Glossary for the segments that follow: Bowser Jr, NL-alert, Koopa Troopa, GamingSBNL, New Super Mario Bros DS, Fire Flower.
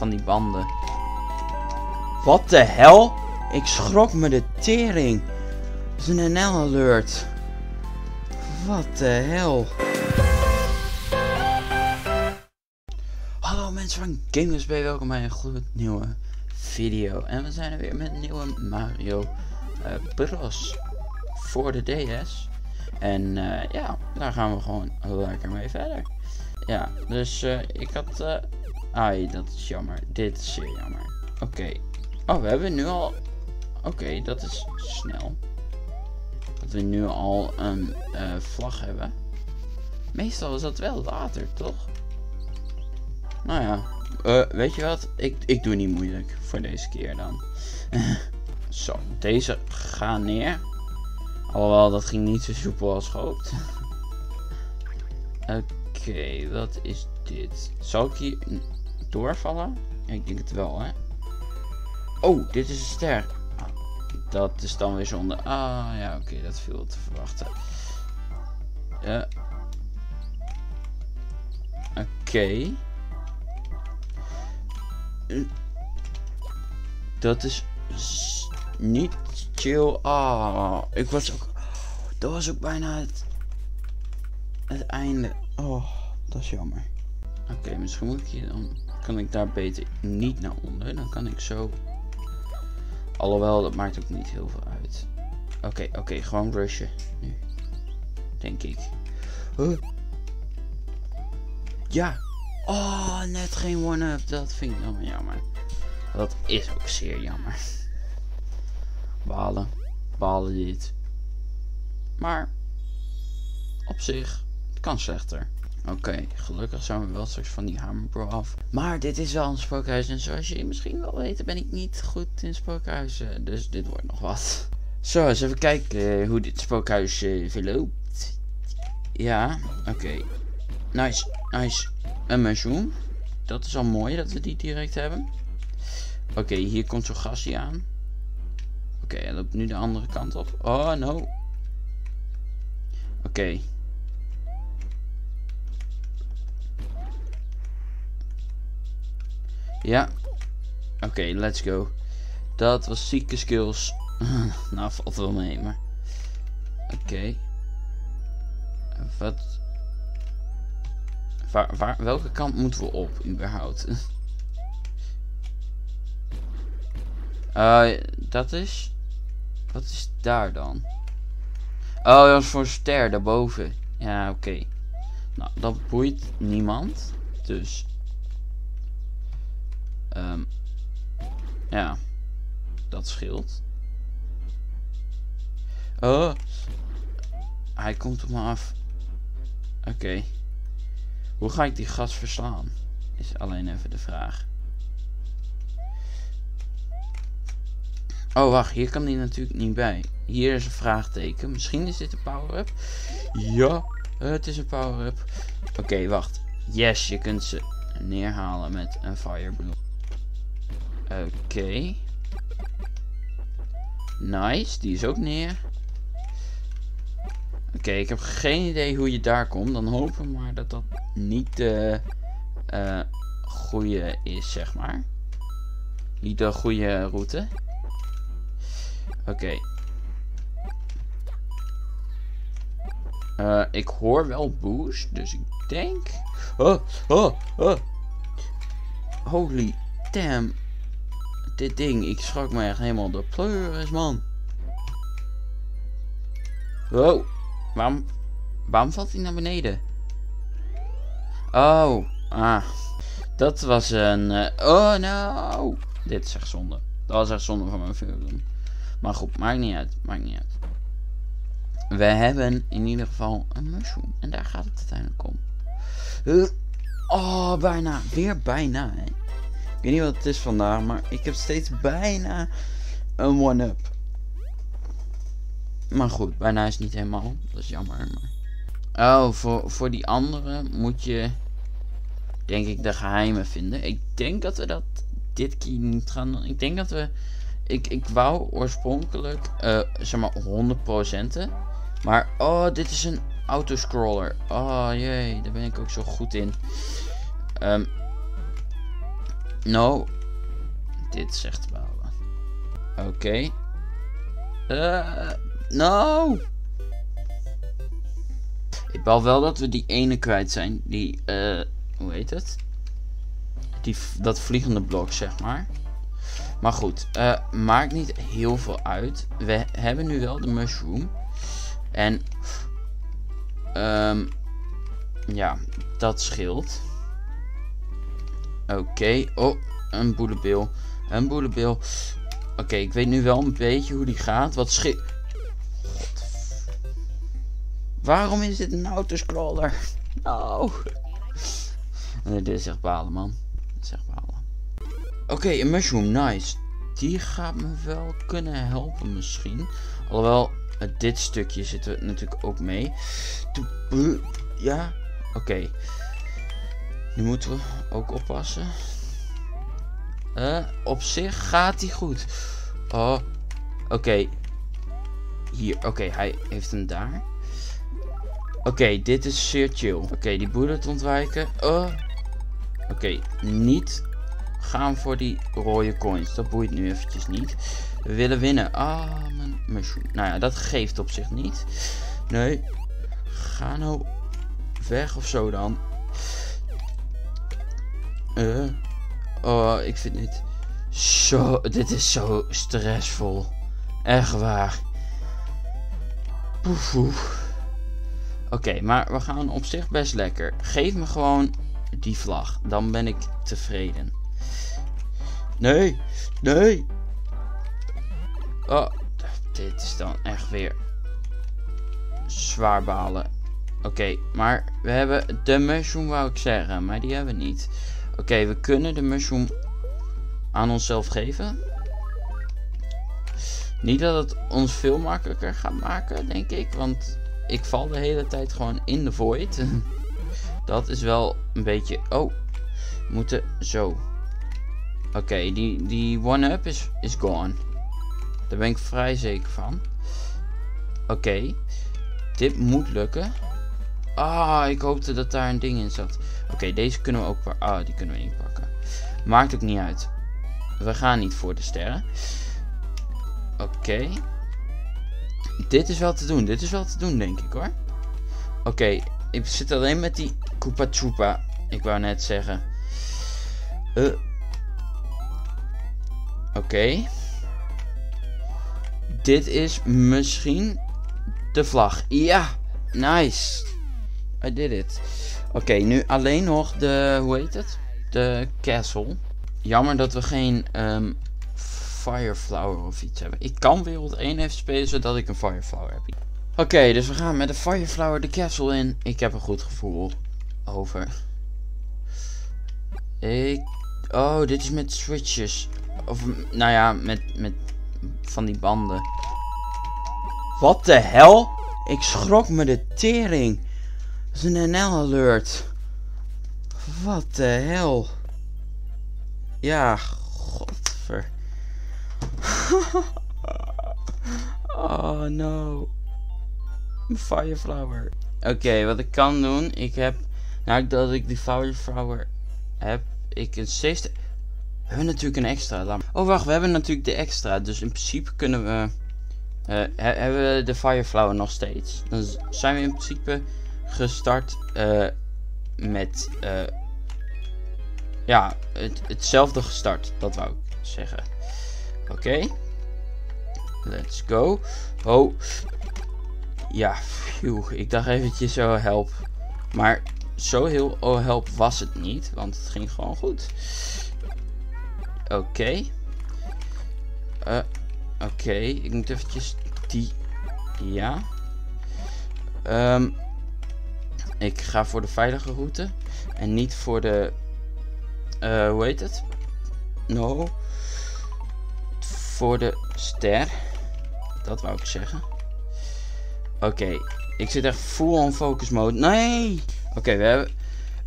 van die wanden. Wat de hel? Ik schrok me de tering. Dat is een NL-alert. Wat de hel. Hallo mensen van GamingSB, welkom bij een gloednieuwe video. En we zijn er weer met een nieuwe Mario Bros. Voor de DS. En ja, daar gaan we gewoon lekker mee verder. Ja, dus ik had... ai, dat is jammer. Dit is zeer jammer. Oké. Oh, we hebben nu al... Oké, dat is snel. Dat we nu al een vlag hebben. Meestal is dat wel later, toch? Nou ja. Weet je wat? Ik doe niet moeilijk voor deze keer dan. Zo, deze gaan neer. Alhoewel, dat ging niet zo soepel als gehoopt. Oké, wat is dit? Zal ik hier doorvallen? Ja, ik denk het wel, hè. Oh, dit is een ster. Dat is dan weer zonde. Ah, ja, oké, dat viel te verwachten. Oké. Dat is niet chill. Ah, ik was ook... Dat was ook bijna het einde. Oh, dat is jammer. Oké, misschien moet ik hier dan... Kan ik daar beter niet naar onder. Dan kan ik zo... Alhoewel, dat maakt ook niet heel veel uit. Oké, gewoon rushen. Nu. Denk ik. Huh? Ja. Oh, net geen one-up. Dat vind ik dan jammer. Dat is ook zeer jammer. Balen. Balen dit. Maar. Op zich. Het kan slechter. Oké, gelukkig zijn we wel straks van die hamerbro af. Maar dit is wel een spookhuis en zoals jullie misschien wel weten ben ik niet goed in spookhuizen. Dus dit wordt nog wat. Zo, eens even kijken hoe dit spookhuis verloopt. Ja, oké. Nice. Een mushroom. Dat is al mooi dat we die direct hebben. Oké, hier komt zo'n gasje aan. Oké, hij loopt nu de andere kant op. Oh, no. Oké. Ja. Oké, let's go. Dat was zieke skills. Nou, valt wel mee, maar... Oké. Wat... Welke kant moeten we op, überhaupt? Dat is... Wat is daar dan? Oh, dat is voor een ster, daarboven. Ja, oké. Nou, dat boeit niemand. Dus... ja, dat scheelt. Oh, hij komt op me af. Oké. Hoe ga ik die gast verslaan? Is alleen even de vraag. Oh, wacht, hier kan die natuurlijk niet bij. Hier is een vraagteken. Misschien is dit een power-up. Ja, het is een power-up. Oké, wacht. Yes, je kunt ze neerhalen met een fireball. Oké. Nice, die is ook neer. Oké, ik heb geen idee hoe je daar komt. Dan hopen we maar dat dat niet de goede is, zeg maar. Niet de goede route. Oké. Ik hoor wel boost, dus ik denk... Oh. Holy damn. Dit ding, ik schrok me echt helemaal de pleuris, man. Wow. Waarom valt hij naar beneden? Oh. Ah. Dat was een... oh no. Dit is echt zonde. Dat was echt zonde van mijn film. Maar goed, maakt niet uit. Maakt niet uit. We hebben in ieder geval een mushroom. En daar gaat het uiteindelijk om. Oh, bijna. Weer bijna, hè. Ik weet niet wat het is vandaag, maar ik heb steeds bijna een one-up. Maar goed, bijna is het niet helemaal. Dat is jammer, maar... Oh, voor die andere moet je... Denk ik de geheimen vinden. Ik denk dat we dat dit keer niet gaan doen. Ik denk dat we... Ik wou oorspronkelijk, zeg maar, 100%. Maar, oh, dit is een autoscroller. Oh, jee, daar ben ik ook zo goed in. No. Dit zegt wel. Oké. No. Ik wou wel dat we die ene kwijt zijn. Die, hoe heet het? Die, dat vliegende blok, zeg maar. Maar goed, maakt niet heel veel uit. We hebben nu wel de mushroom. En ja, dat scheelt. Oké, oh, een boelebil. Een boelebil. Oké, ik weet nu wel een beetje hoe die gaat. Wat scheelt... Waarom is dit een autoscroller? Nou. Nee, dit is echt balen, man. Dit is echt balen. Oké, een mushroom, nice. Die gaat me wel kunnen helpen misschien. Alhoewel, dit stukje zit er natuurlijk ook mee. Ja, oké. Nu moeten we ook oppassen. Op zich gaat hij goed. Oh, oké. Hier, oké, hij heeft hem daar. Oké, dit is zeer chill. Oké, die bullet ontwijken. Oké, niet gaan voor die rode coins. Dat boeit nu eventjes niet. We willen winnen. Ah, mijn mushroom. Nou ja, dat geeft op zich niet. Nee. Ga nou weg of zo dan. Oh, ik vind dit zo... Dit is zo stressvol. Echt waar. Poef, poef. Oké, maar we gaan op zich best lekker. Geef me gewoon die vlag. Dan ben ik tevreden. Nee, nee. Oh, dit is dan echt weer zwaar balen. Oké, maar we hebben de mushroom, wou ik zeggen. Maar die hebben we niet. Oké, we kunnen de mushroom aan onszelf geven. Niet dat het ons veel makkelijker gaat maken, denk ik. Want... ik val de hele tijd gewoon in de void. Dat is wel een beetje... Oh, we moeten zo. Oké, die one-up is gone. Daar ben ik vrij zeker van. Oké. Dit moet lukken. Ah, ik hoopte dat daar een ding in zat. Oké, deze kunnen we ook... Ah, die kunnen we inpakken. Maakt ook niet uit. We gaan niet voor de sterren. Oké. Dit is wel te doen. Dit is wel te doen, denk ik, hoor. Oké, ik zit alleen met die Koopa Troopa. Ik wou net zeggen. Oké. Dit is misschien de vlag. Ja, nice. I did it. Oké, nu alleen nog de... Hoe heet het? De castle. Jammer dat we geen... Fire Flower of iets hebben. Ik kan wereld 1 even spelen zodat ik een Fire Flower heb. Oké, dus we gaan met de Fire Flower de castle in. Ik heb een goed gevoel over. Oh, dit is met switches. Of, nou ja, met van die banden. Wat de hel? Ik schrok me de tering. Dat is een NL alert. Wat de hel? Ja, godver. Oh no. Fire Flower. Oké, wat ik kan doen. Ik heb. Nadat ik die Fire Flower heb. Ik een safety. We hebben natuurlijk een extra. Oh wacht, we hebben natuurlijk de extra. Dus in principe kunnen we. Hebben we de Fire Flower nog steeds. Dan zijn we in principe gestart. Met. Ja, hetzelfde gestart. Dat wou ik zeggen. Oké. Let's go. Oh. Ja, phew. Ik dacht eventjes, oh help. Maar zo heel oh help was het niet. Want het ging gewoon goed. Oké. Oké. Ik moet eventjes die... Ja. Ik ga voor de veilige route. En niet voor de... hoe heet het? No. Voor de ster. Dat wou ik zeggen. Oké. Ik zit echt full on focus mode. Nee. Oké, we hebben...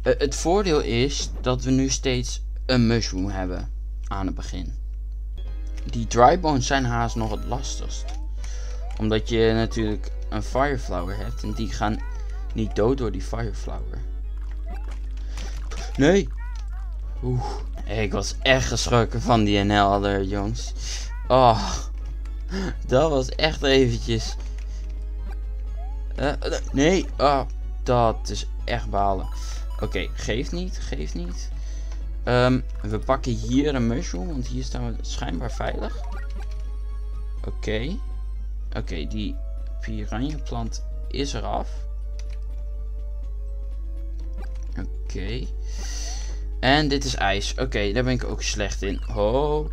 het voordeel is dat we nu steeds een mushroom hebben. Aan het begin. Die dry bones zijn haast nog het lastigst. Omdat je natuurlijk een fire flower hebt. En die gaan niet dood door die fire flower. Nee. Oeh. Ik was echt geschrokken van die NL-alert, jongens. Oh, dat was echt eventjes... nee, oh, dat is echt balen. Oké, geeft niet, geeft niet. We pakken hier een mushroom, want hier staan we schijnbaar veilig. Oké, die piranjeplant is eraf. Oké. En dit is ijs. Oké, daar ben ik ook slecht in. Oh.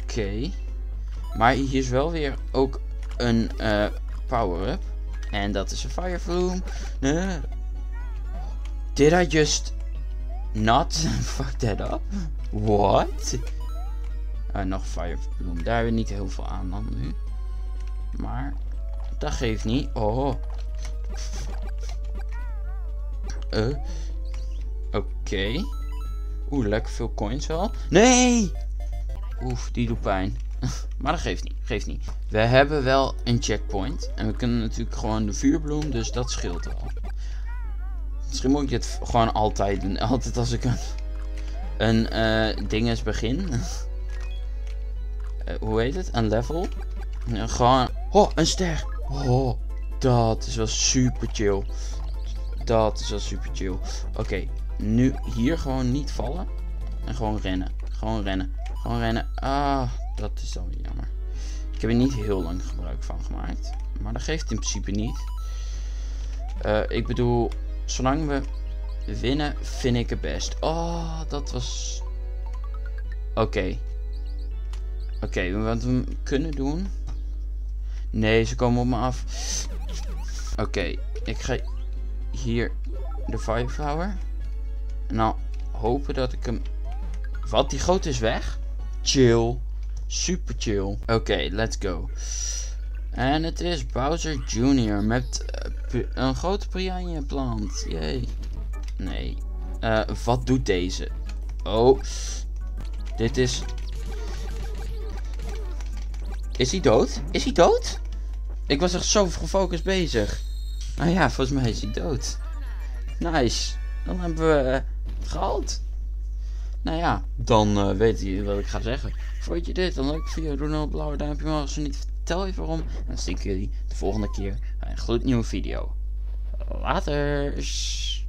Oké. Maar hier is wel weer ook een power-up. En dat is een Fire Flower. Did I just not fuck that up? What? Nog Firebloom. Daar hebben we niet heel veel aan dan nu. Maar dat geeft niet. Oh. Oké. Oeh, lekker veel coins wel. Nee! Oef, die doet pijn. Maar dat geeft niet. Geeft niet. We hebben wel een checkpoint. En we kunnen natuurlijk gewoon de vuurbloem. Dus dat scheelt wel. Misschien moet ik dit gewoon altijd doen. Altijd als ik een ding eens begin. Hoe heet het? Een level. Gewoon... Oh, een ster. Oh, dat is wel super chill. Dat is wel super chill. Oké, nu hier gewoon niet vallen. En gewoon rennen. Gewoon rennen. Gewoon rennen. Ah, dat is dan weer jammer. Ik heb er niet heel lang gebruik van gemaakt. Maar dat geeft in principe niet. Ik bedoel... Zolang we winnen, vind ik het best. Oh, dat was... Oké, wat we kunnen doen... Nee, ze komen op me af. Oké, ik ga hier de Fire Flower. En dan hopen dat ik hem... Wat, die goot is weg? Chill. Super chill. Oké, let's go. En het is Bowser Jr. met een grote piranjeplant. Jee. Nee. Wat doet deze? Oh. Dit is... Is hij dood? Is hij dood? Ik was echt zo gefocust bezig. Nou ja, volgens mij is hij dood. Nice. Dan hebben we het gehaald. Nou ja, dan weet je wat ik ga zeggen. Vond je dit een leuke video? Doe dan een blauwe duimpje omhoog als je niet... Vertel even waarom. En dan zie ik jullie de volgende keer bij een gloednieuwe video. Later.